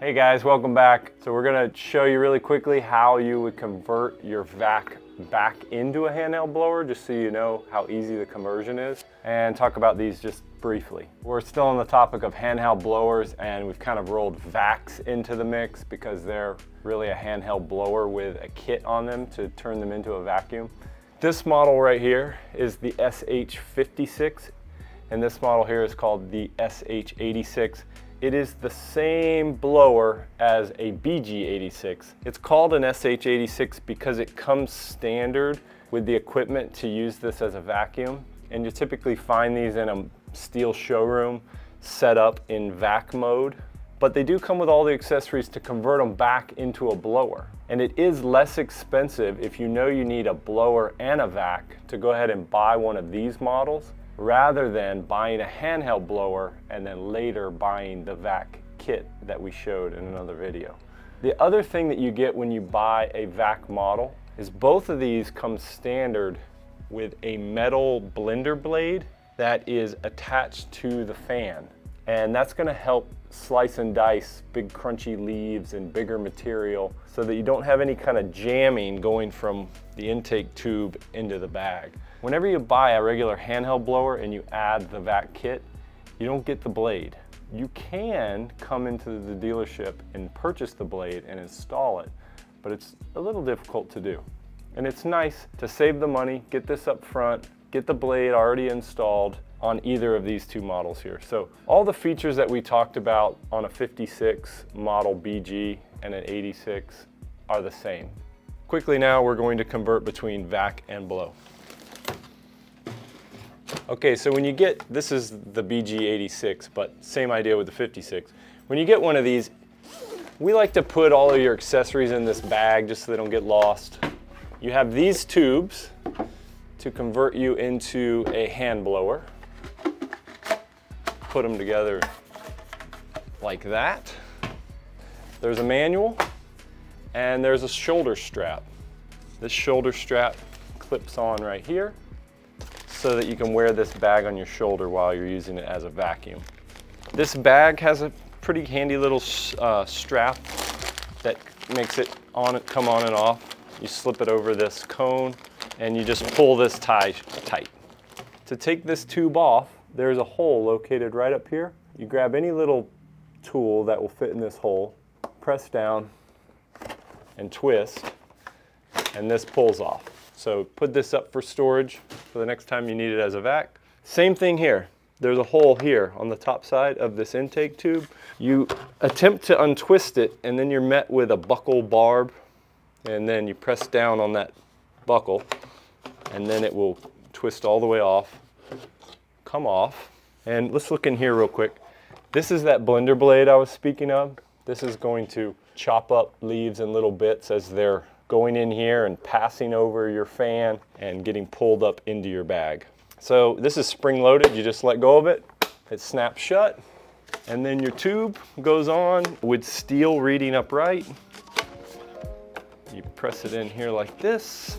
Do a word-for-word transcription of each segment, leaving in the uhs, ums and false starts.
Hey guys, welcome back. So we're gonna show you really quickly how you would convert your vac back into a handheld blower, just so you know how easy the conversion is, and talk about these just briefly. We're still on the topic of handheld blowers, and we've kind of rolled vacs into the mix because they're really a handheld blower with a kit on them to turn them into a vacuum. This model right here is the S H fifty-six, and this model here is called the S H eighty-six. It is the same blower as a B G eighty-six. It's called an S H eighty-six because it comes standard with the equipment to use this as a vacuum. And you typically find these in a STIHL showroom set up in vac mode. But they do come with all the accessories to convert them back into a blower. And it is less expensive if you know you need a blower and a vac to go ahead and buy one of these models, rather than buying a handheld blower and then later buying the vac kit that we showed in another video. The other thing that you get when you buy a vac model is both of these come standard with a metal blender blade that is attached to the fan. And that's gonna help slice and dice big crunchy leaves and bigger material so that you don't have any kind of jamming going from the intake tube into the bag. Whenever you buy a regular handheld blower and you add the vac kit, you don't get the blade. You can come into the dealership and purchase the blade and install it, but it's a little difficult to do. And it's nice to save the money, get this up front, get the blade already installed on either of these two models here. So all the features that we talked about on a fifty-six model B G and an eighty-six are the same. Quickly now, we're going to convert between vac and blow. Okay, so when you get, this is the B G eighty-six, but same idea with the fifty-six. When you get one of these, we like to put all of your accessories in this bag just so they don't get lost. You have these tubes to convert you into a hand blower. Put them together like that. There's a manual and there's a shoulder strap. This shoulder strap clips on right here so that you can wear this bag on your shoulder while you're using it as a vacuum. This bag has a pretty handy little uh, strap that makes it on, come on and off. You slip it over this cone and you just pull this tie tight. To take this tube off, there's a hole located right up here. You grab any little tool that will fit in this hole, press down and twist, and this pulls off. So put this up for storage for the next time you need it as a vac. Same thing here. There's a hole here on the top side of this intake tube. You attempt to untwist it, and then you're met with a buckle barb, and then you press down on that buckle, and then it will twist all the way off. Come off, and let's look in here real quick. This is that blender blade I was speaking of. This is going to chop up leaves in little bits as they're going in here and passing over your fan and getting pulled up into your bag. So this is spring-loaded. You just let go of it, it snaps shut, and then your tube goes on with STIHL reading upright. You press it in here like this.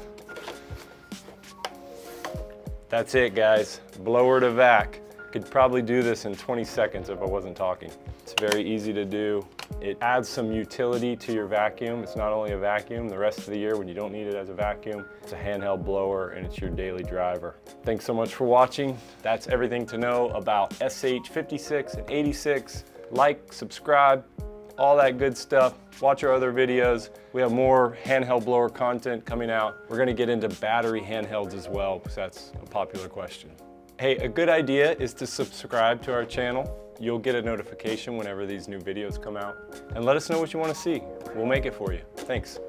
That's it, guys. Blower to vac. Could probably do this in twenty seconds if I wasn't talking. It's very easy to do. It adds some utility to your vacuum. It's not only a vacuum, the rest of the year when you don't need it as a vacuum, it's a handheld blower and it's your daily driver. Thanks so much for watching. That's everything to know about S H fifty-six and eighty-six. Like, subscribe, all that good stuff. Watch our other videos. We have more handheld blower content coming out. We're gonna get into battery handhelds as well, because that's a popular question. Hey, a good idea is to subscribe to our channel. You'll get a notification whenever these new videos come out. And let us know what you wanna see. We'll make it for you. Thanks.